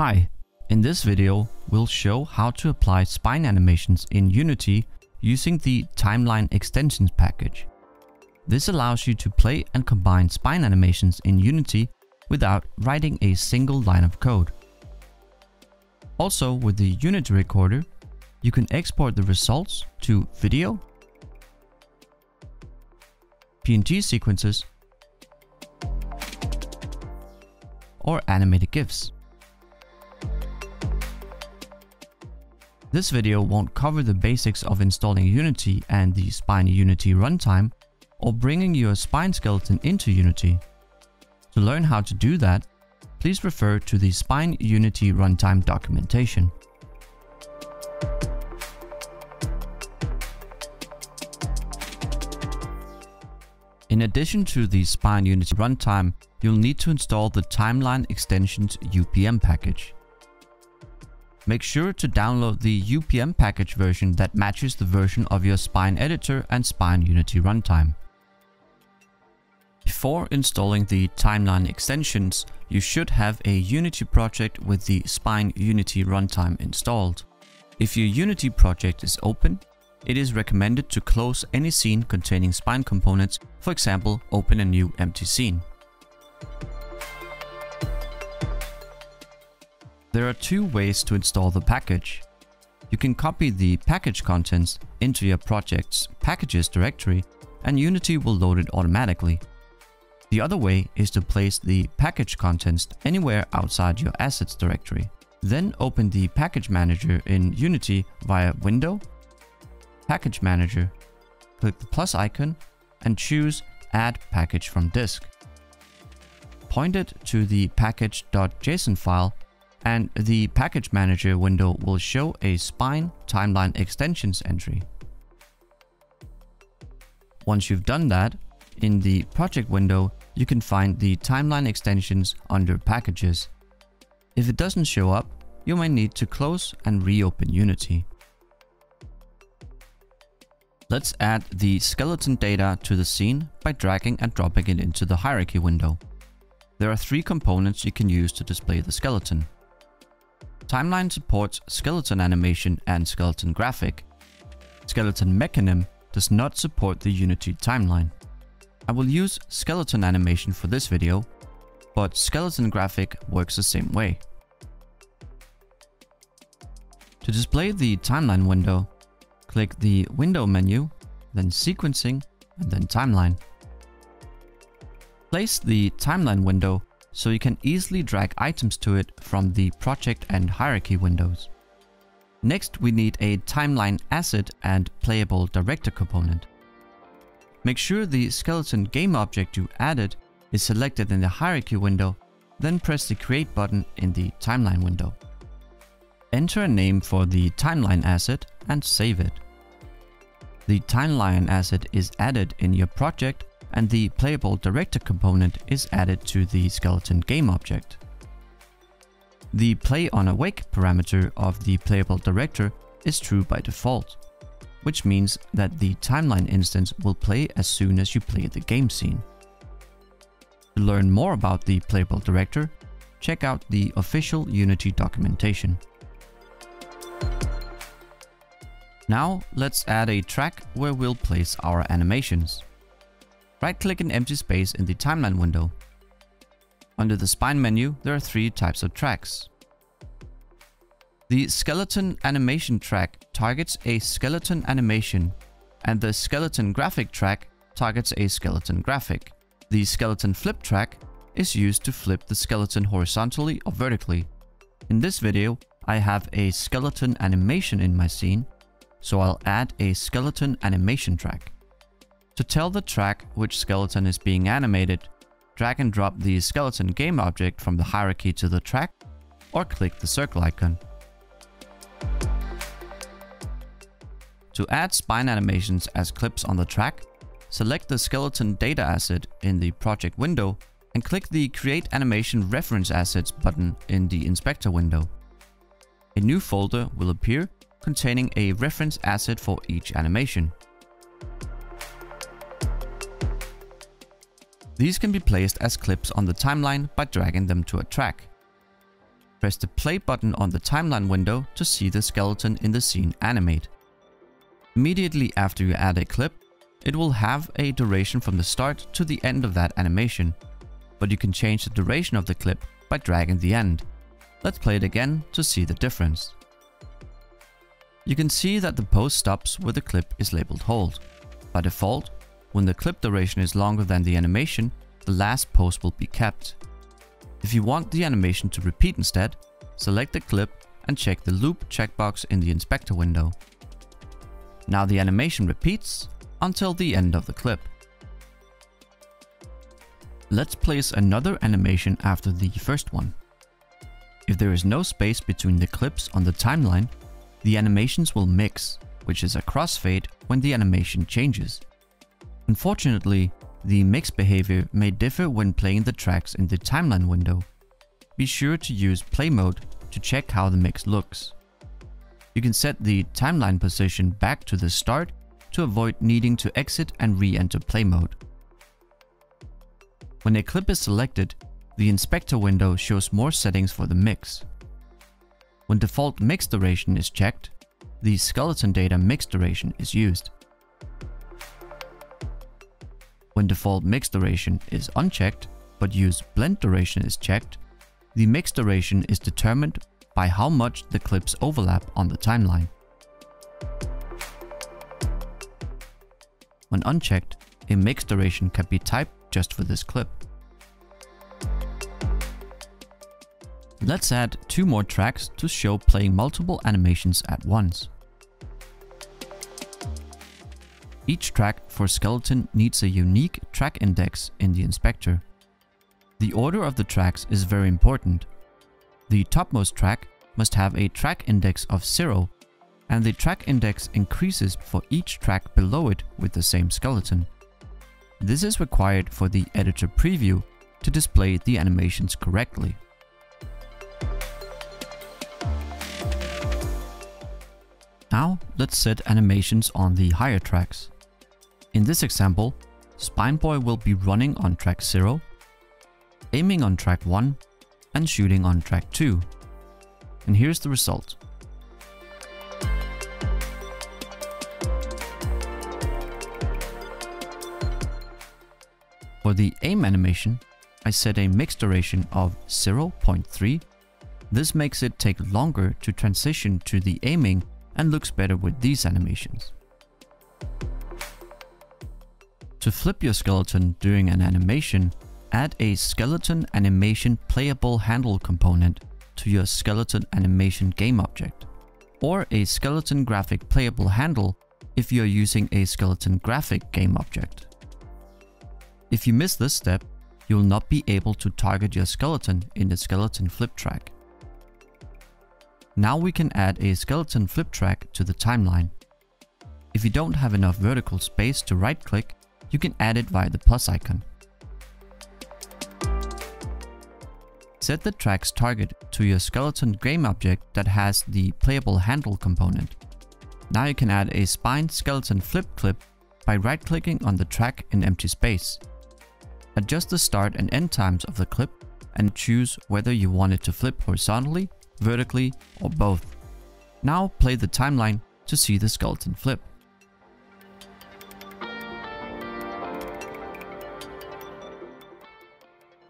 Hi, in this video we'll show how to apply spine animations in Unity using the Timeline Extensions package. This allows you to play and combine spine animations in Unity without writing a single line of code. Also, with the Unity Recorder, you can export the results to video, PNG sequences, or animated GIFs. This video won't cover the basics of installing Unity and the Spine Unity Runtime or bringing your spine skeleton into Unity. To learn how to do that, please refer to the Spine Unity Runtime documentation. In addition to the Spine Unity Runtime, you'll need to install the Timeline Extensions UPM package. Make sure to download the UPM package version that matches the version of your Spine Editor and Spine Unity Runtime. Before installing the Timeline Extensions, you should have a Unity project with the Spine Unity Runtime installed. If your Unity project is open, it is recommended to close any scene containing spine components, for example, open a new empty scene. There are two ways to install the package. You can copy the package contents into your project's packages directory and Unity will load it automatically. The other way is to place the package contents anywhere outside your assets directory. Then open the package manager in Unity via Window, Package Manager, click the plus icon and choose Add Package from Disk. Point it to the package.json file and the Package Manager window will show a Spine Timeline Extensions entry. Once you've done that, in the project window, you can find the Timeline Extensions under Packages. If it doesn't show up, you may need to close and reopen Unity. Let's add the skeleton data to the scene by dragging and dropping it into the hierarchy window. There are three components you can use to display the skeleton. Timeline supports Skeleton Animation and Skeleton Graphic. Skeleton Mecanim does not support the Unity timeline. I will use Skeleton Animation for this video, but Skeleton Graphic works the same way. To display the timeline window, click the Window menu, then Sequencing, and then Timeline. Place the timeline window so you can easily drag items to it from the project and hierarchy windows. Next, we need a timeline asset and playable director component. Make sure the skeleton game object you added is selected in the hierarchy window, then press the Create button in the timeline window. Enter a name for the timeline asset and save it. The timeline asset is added in your project and the playable director component is added to the skeleton game object. The Play on Awake parameter of the playable director is true by default, which means that the timeline instance will play as soon as you play the game scene. To learn more about the playable director, check out the official Unity documentation. Now let's add a track where we'll place our animations. Right-click an empty space in the timeline window. Under the spine menu, there are three types of tracks. The skeleton animation track targets a skeleton animation, and the skeleton graphic track targets a skeleton graphic. The skeleton flip track is used to flip the skeleton horizontally or vertically. In this video, I have a skeleton animation in my scene, so I'll add a skeleton animation track. To tell the track which skeleton is being animated, drag and drop the skeleton game object from the hierarchy to the track, or click the circle icon. To add spine animations as clips on the track, select the skeleton data asset in the project window and click the Create Animation Reference Assets button in the inspector window. A new folder will appear containing a reference asset for each animation. These can be placed as clips on the timeline by dragging them to a track. Press the play button on the timeline window to see the skeleton in the scene animate. Immediately after you add a clip, it will have a duration from the start to the end of that animation, but you can change the duration of the clip by dragging the end. Let's play it again to see the difference. You can see that the pose stops where the clip is labeled hold. By default, when the clip duration is longer than the animation, the last pose will be kept. If you want the animation to repeat instead, select the clip and check the loop checkbox in the inspector window. Now the animation repeats until the end of the clip. Let's place another animation after the first one. If there is no space between the clips on the timeline, the animations will mix, which is a crossfade when the animation changes. Unfortunately, the mix behavior may differ when playing the tracks in the timeline window. Be sure to use play mode to check how the mix looks. You can set the timeline position back to the start to avoid needing to exit and re-enter play mode. When a clip is selected, the inspector window shows more settings for the mix. When default mix duration is checked, the skeleton data mix duration is used. When default mix duration is unchecked, but use blend duration is checked, the mix duration is determined by how much the clips overlap on the timeline. When unchecked, a mix duration can be typed just for this clip. Let's add two more tracks to show playing multiple animations at once. Each track for skeleton needs a unique track index in the inspector. The order of the tracks is very important. The topmost track must have a track index of 0, and the track index increases for each track below it with the same skeleton. This is required for the editor preview to display the animations correctly. Now let's set animations on the higher tracks. In this example, Spineboy will be running on track 0, aiming on track 1, and shooting on track 2. And here's the result. For the aim animation, I set a mix duration of 0.3. This makes it take longer to transition to the aiming and looks better with these animations. To flip your skeleton during an animation, add a Skeleton Animation Playable Handle component to your Skeleton Animation game object, or a Skeleton Graphic Playable Handle if you're using a Skeleton Graphic game object. If you miss this step, you'll not be able to target your skeleton in the skeleton flip track. Now we can add a skeleton flip track to the timeline. If you don't have enough vertical space to right-click, you can add it via the plus icon. Set the track's target to your skeleton game object that has the playable handle component. Now you can add a spine skeleton flip clip by right-clicking on the track in empty space. Adjust the start and end times of the clip and choose whether you want it to flip horizontally, vertically, or both. Now play the timeline to see the skeleton flip.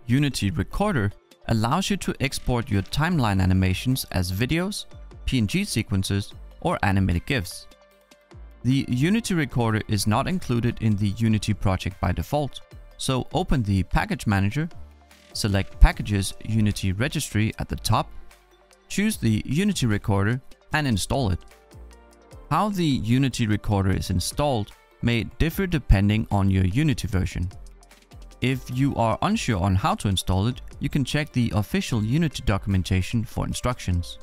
Unity Recorder allows you to export your timeline animations as videos, PNG sequences, or animated GIFs. The Unity Recorder is not included in the Unity project by default, so open the Package Manager, select Packages Unity Registry at the top, choose the Unity Recorder and install it. How the Unity Recorder is installed may differ depending on your Unity version. If you are unsure on how to install it, you can check the official Unity documentation for instructions.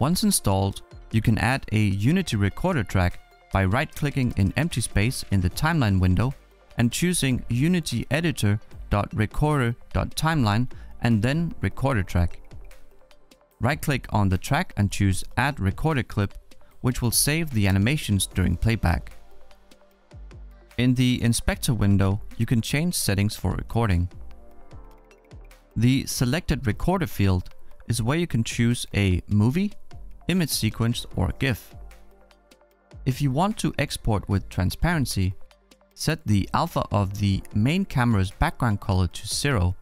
Once installed, you can add a Unity Recorder track by right-clicking in empty space in the timeline window and choosing Unity Editor.Recorder.Timeline and then Recorder track. Right-click on the track and choose Add Recorded Clip, which will save the animations during playback. In the Inspector window, you can change settings for recording. The selected recorder field is where you can choose a movie, image sequence, or GIF. If you want to export with transparency, set the alpha of the main camera's background color to 0.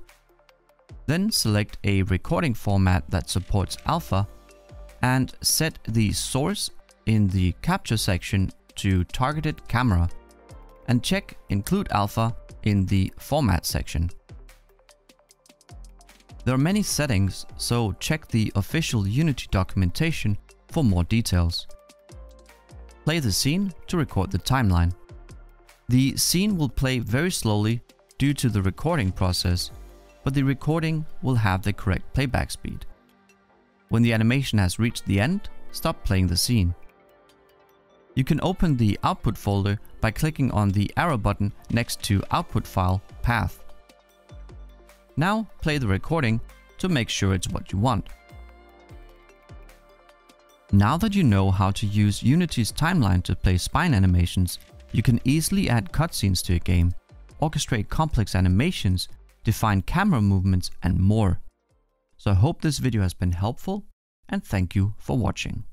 Then select a recording format that supports alpha and set the source in the capture section to targeted camera and check include alpha in the format section. There are many settings, so check the official Unity documentation for more details. Play the scene to record the timeline. The scene will play very slowly due to the recording process, but the recording will have the correct playback speed. When the animation has reached the end, stop playing the scene. You can open the output folder by clicking on the arrow button next to output file path. Now play the recording to make sure it's what you want. Now that you know how to use Unity's timeline to play spine animations, you can easily add cutscenes to your game, orchestrate complex animations, define camera movements, and more. So I hope this video has been helpful, and thank you for watching.